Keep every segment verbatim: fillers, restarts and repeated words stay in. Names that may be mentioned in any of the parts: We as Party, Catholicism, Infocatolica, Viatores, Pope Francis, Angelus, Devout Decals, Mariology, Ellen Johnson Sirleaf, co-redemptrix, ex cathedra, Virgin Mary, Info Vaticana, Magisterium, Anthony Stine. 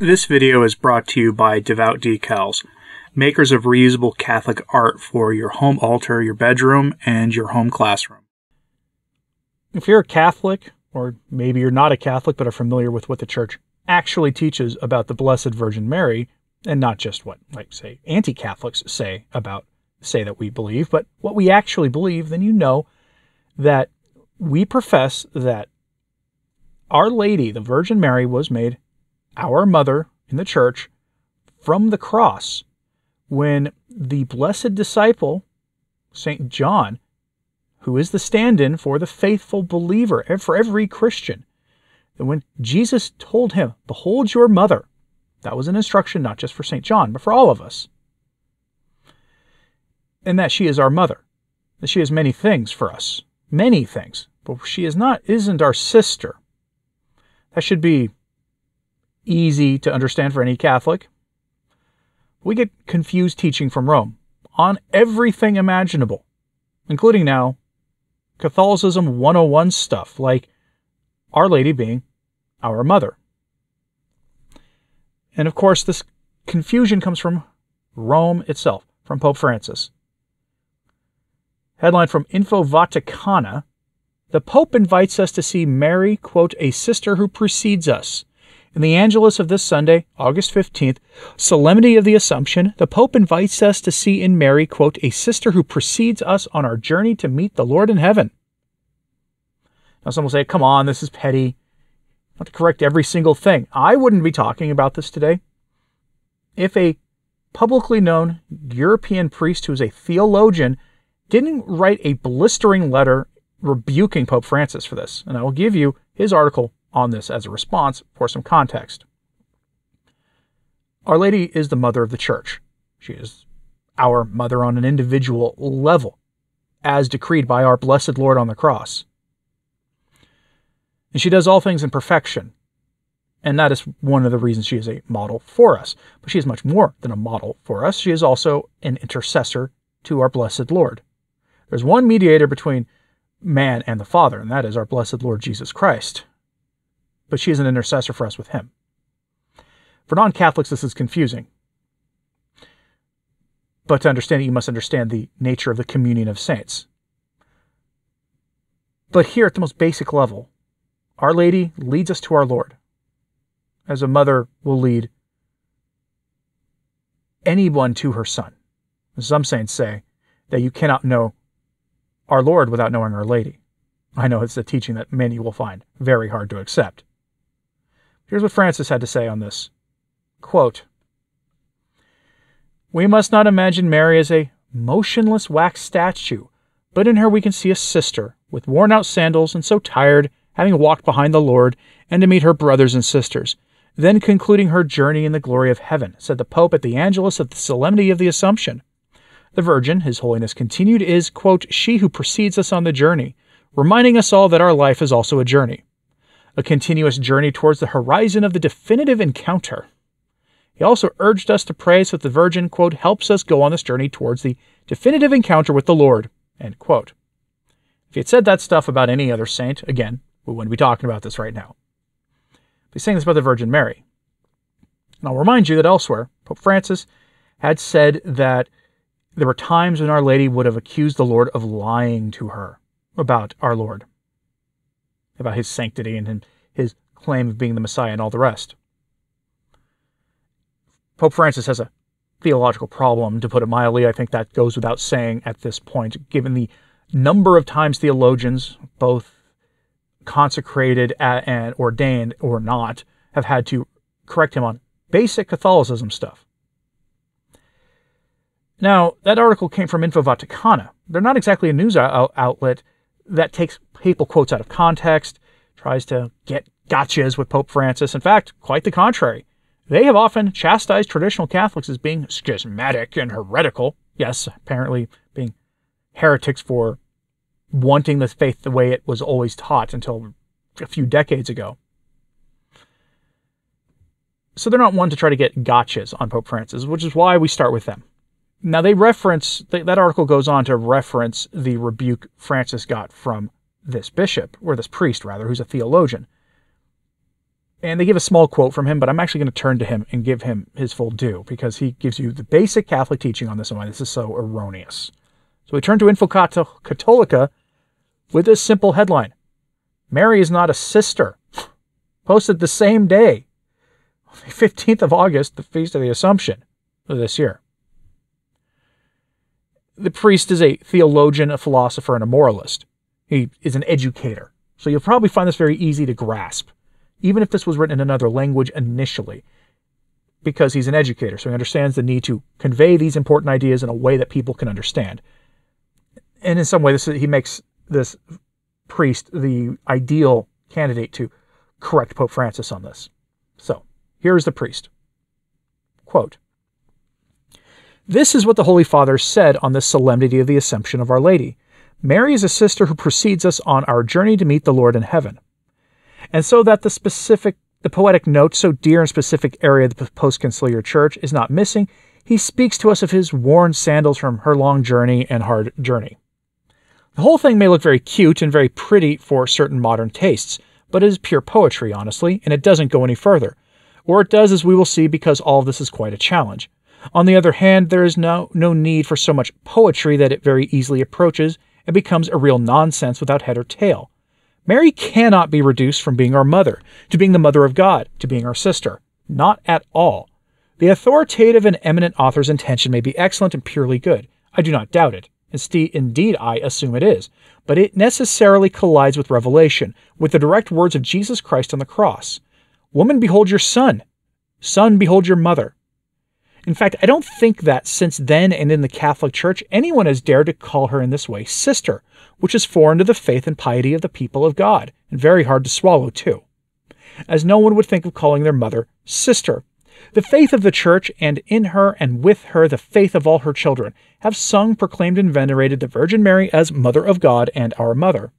This video is brought to you by Devout Decals, makers of reusable Catholic art for your home altar, your bedroom, and your home classroom. If you're a Catholic, or maybe you're not a Catholic but are familiar with what the Church actually teaches about the Blessed Virgin Mary, and not just what, like, say, anti-Catholics say about, say that we believe, but what we actually believe, then you know that we profess that Our Lady, the Virgin Mary, was made our mother in the Church from the cross when the blessed disciple, Saint John, who is the stand-in for the faithful believer, for every Christian, that when Jesus told him, "Behold your mother," that was an instruction not just for Saint John, but for all of us, and that she is our mother, that she is many things for us, many things, but she is not, isn't our sister. That should be easy to understand for any Catholic. We get confused teaching from Rome on everything imaginable, including now Catholicism one oh one stuff, like Our Lady being our mother. And of course, this confusion comes from Rome itself, from Pope Francis. Headline from Info Vaticana: "The Pope invites us to see Mary, quote, a sister who precedes us." In the Angelus of this Sunday, August fifteenth, Solemnity of the Assumption, the Pope invites us to see in Mary, quote, a sister who precedes us on our journey to meet the Lord in heaven. Now some will say, come on, this is petty. I have to correct every single thing. I wouldn't be talking about this today if a publicly known European priest who is a theologian didn't write a blistering letter rebuking Pope Francis for this. And I will give you his article on this as a response for some context. Our Lady is the mother of the Church. She is our mother on an individual level, as decreed by our blessed Lord on the cross. And she does all things in perfection. And that is one of the reasons she is a model for us. But she is much more than a model for us. She is also an intercessor to our blessed Lord. There's one mediator between man and the Father, and that is our blessed Lord Jesus Christ. But she is an intercessor for us with him. For non-Catholics, this is confusing. But to understand it, you must understand the nature of the communion of saints. But here at the most basic level, Our Lady leads us to our Lord, as a mother will lead anyone to her son. Some saints say that you cannot know our Lord without knowing Our Lady. I know it's a teaching that many will find very hard to accept. Here's what Francis had to say on this. Quote, "We must not imagine Mary as a motionless wax statue, but in her we can see a sister, with worn-out sandals and so tired, having walked behind the Lord, and to meet her brothers and sisters, then concluding her journey in the glory of heaven," said the Pope at the Angelus of the Solemnity of the Assumption. The Virgin, His Holiness continued, is, quote, she who precedes us on the journey, reminding us all that our life is also a journey, a continuous journey towards the horizon of the definitive encounter. He also urged us to pray so that the Virgin, quote, helps us go on this journey towards the definitive encounter with the Lord, end quote. If he had said that stuff about any other saint, again, we wouldn't be talking about this right now. But he's saying this about the Virgin Mary. And I'll remind you that elsewhere, Pope Francis had said that there were times when Our Lady would have accused the Lord of lying to her about our Lord, about his sanctity and his claim of being the Messiah and all the rest. Pope Francis has a theological problem, to put it mildly. I think that goes without saying at this point, given the number of times theologians, both consecrated and ordained or not, have had to correct him on basic Catholicism stuff. Now, that article came from Info Vaticana. They're not exactly a news out outlet that takes papal quotes out of context, tries to get gotchas with Pope Francis. In fact, quite the contrary. They have often chastised traditional Catholics as being schismatic and heretical. Yes, apparently being heretics for wanting the faith the way it was always taught until a few decades ago. So they're not one to try to get gotchas on Pope Francis, which is why we start with them. Now they reference, that article goes on to reference the rebuke Francis got from this bishop, or this priest rather, who's a theologian. And they give a small quote from him, but I'm actually going to turn to him and give him his full due, because he gives you the basic Catholic teaching on this and why this is so erroneous. So we turn to Infocatolica with this simple headline: Mary is not a sister. Posted the same day, fifteenth of August, the Feast of the Assumption of this year. The priest is a theologian, a philosopher, and a moralist. He is an educator. So you'll probably find this very easy to grasp, even if this was written in another language initially, because he's an educator, so he understands the need to convey these important ideas in a way that people can understand. And in some way, this is, he makes this priest the ideal candidate to correct Pope Francis on this. So, here is the priest. Quote, "This is what the Holy Father said on the solemnity of the Assumption of Our Lady. Mary is a sister who precedes us on our journey to meet the Lord in heaven. And so that the specific, the poetic note, so dear and specific area of the post-conciliar church, is not missing, he speaks to us of his worn sandals from her long journey and hard journey. The whole thing may look very cute and very pretty for certain modern tastes, but it is pure poetry, honestly, and it doesn't go any further. Or it does, as we will see, because all of this is quite a challenge. On the other hand, there is no, no need for so much poetry that it very easily approaches and becomes a real nonsense without head or tail. Mary cannot be reduced from being our mother, to being the mother of God, to being our sister. Not at all. The authoritative and eminent author's intention may be excellent and purely good. I do not doubt it. Indeed, I assume it is. But it necessarily collides with revelation, with the direct words of Jesus Christ on the cross. Woman, behold your son. Son, behold your mother. In fact, I don't think that since then and in the Catholic Church, anyone has dared to call her in this way sister, which is foreign to the faith and piety of the people of God, and very hard to swallow, too. As no one would think of calling their mother sister. The faith of the Church, and in her and with her the faith of all her children, have sung, proclaimed, and venerated the Virgin Mary as Mother of God and our Mother.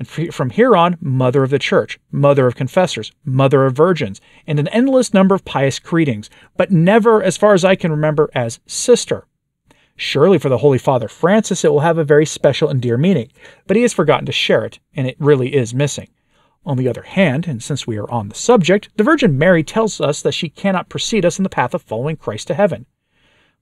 And from here on, Mother of the Church, Mother of Confessors, Mother of Virgins, and an endless number of pious creedings, but never, as far as I can remember, as Sister. Surely for the Holy Father Francis it will have a very special and dear meaning, but he has forgotten to share it, and it really is missing. On the other hand, and since we are on the subject, the Virgin Mary tells us that she cannot precede us in the path of following Christ to heaven.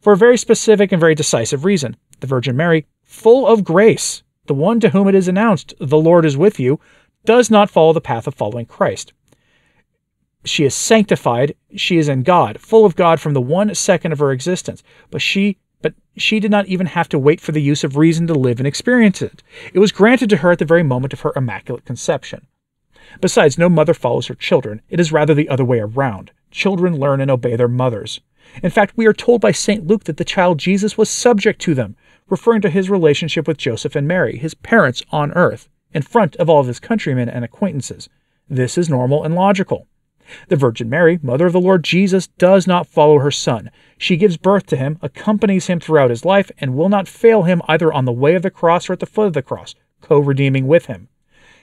For a very specific and very decisive reason, the Virgin Mary, full of grace, the one to whom it is announced, the Lord is with you, does not follow the path of following Christ. She is sanctified, she is in God, full of God from the one second of her existence, but she but she did not even have to wait for the use of reason to live and experience it. It was granted to her at the very moment of her immaculate conception. Besides, no mother follows her children. It is rather the other way around. Children learn and obey their mothers. In fact, we are told by Saint Luke that the child Jesus was subject to them, referring to his relationship with Joseph and Mary, his parents on earth, in front of all of his countrymen and acquaintances. This is normal and logical. The Virgin Mary, mother of the Lord Jesus, does not follow her son. She gives birth to him, accompanies him throughout his life, and will not fail him either on the way of the cross or at the foot of the cross, co-redeeming with him.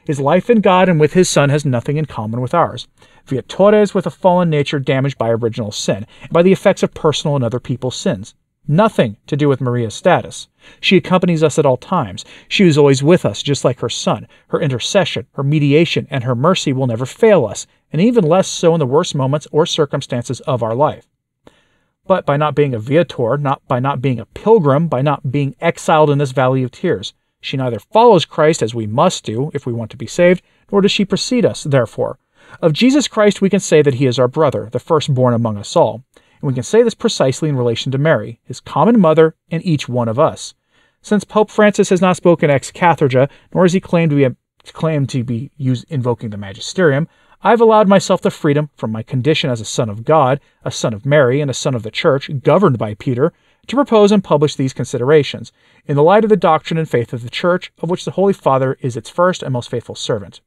His life in God and with his son has nothing in common with ours. Viatores with a fallen nature damaged by original sin, and by the effects of personal and other people's sins. Nothing to do with Maria's status. She accompanies us at all times. She is always with us, just like her son. Her intercession, her mediation, and her mercy will never fail us, and even less so in the worst moments or circumstances of our life. But by not being a viator, not by not being a pilgrim, by not being exiled in this valley of tears, she neither follows Christ, as we must do if we want to be saved, nor does she precede us, therefore. Of Jesus Christ we can say that he is our brother, the firstborn among us all. And we can say this precisely in relation to Mary, his common mother, and each one of us. Since Pope Francis has not spoken ex cathedra, nor has he claimed to be, claimed to be used, invoking the magisterium, I have allowed myself the freedom from my condition as a son of God, a son of Mary, and a son of the Church, governed by Peter, to propose and publish these considerations, in the light of the doctrine and faith of the Church, of which the Holy Father is its first and most faithful servant.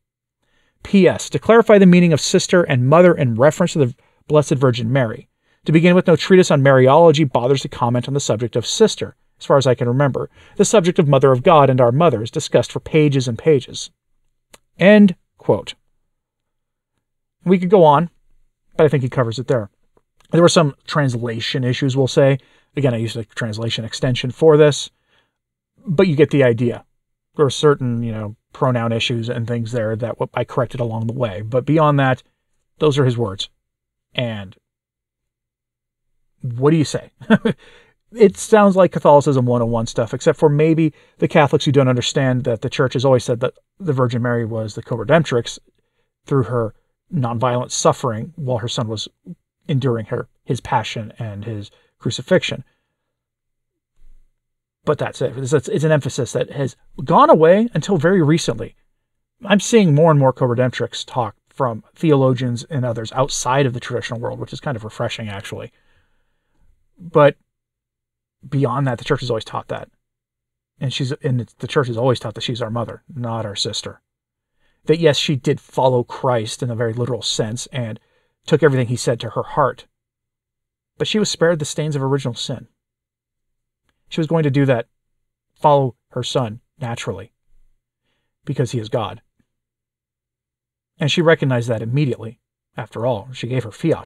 P S. To clarify the meaning of sister and mother in reference to the Blessed Virgin Mary. To begin with, no treatise on Mariology bothers to comment on the subject of sister, as far as I can remember. The subject of Mother of God and our Mother is discussed for pages and pages. End quote. We could go on, but I think he covers it there. There were some translation issues, we'll say. Again, I used a translation extension for this, but you get the idea. There are certain, you know, pronoun issues and things there that I corrected along the way. But beyond that, Those are his words. And what do you say? It sounds like Catholicism one oh one stuff, except for maybe the Catholics who don't understand that the Church has always said that the Virgin Mary was the co-redemptrix through her nonviolent suffering while her son was enduring her his passion and his crucifixion. But that's it. It's, it's an emphasis that has gone away until very recently. I'm seeing more and more co-redemptrix talk from theologians and others outside of the traditional world, which is kind of refreshing, actually. But beyond that, the Church has always taught that. And she's and it's, the Church has always taught that she's our mother, not our sister. That, yes, she did follow Christ in a very literal sense and took everything he said to her heart. But she was spared the stains of original sin. She was going to do that, follow her son naturally, because he is God. And she recognized that immediately. After all, she gave her fiat.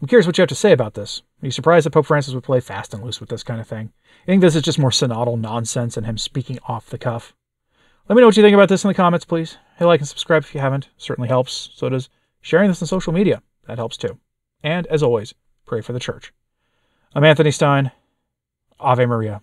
I'm curious what you have to say about this. Are you surprised that Pope Francis would play fast and loose with this kind of thing? I think this is just more synodal nonsense and him speaking off the cuff. Let me know what you think about this in the comments, please. Hit like and subscribe if you haven't. It certainly helps. So does sharing this on social media. That helps too. And as always, pray for the Church. I'm Anthony Stine. Ave Maria.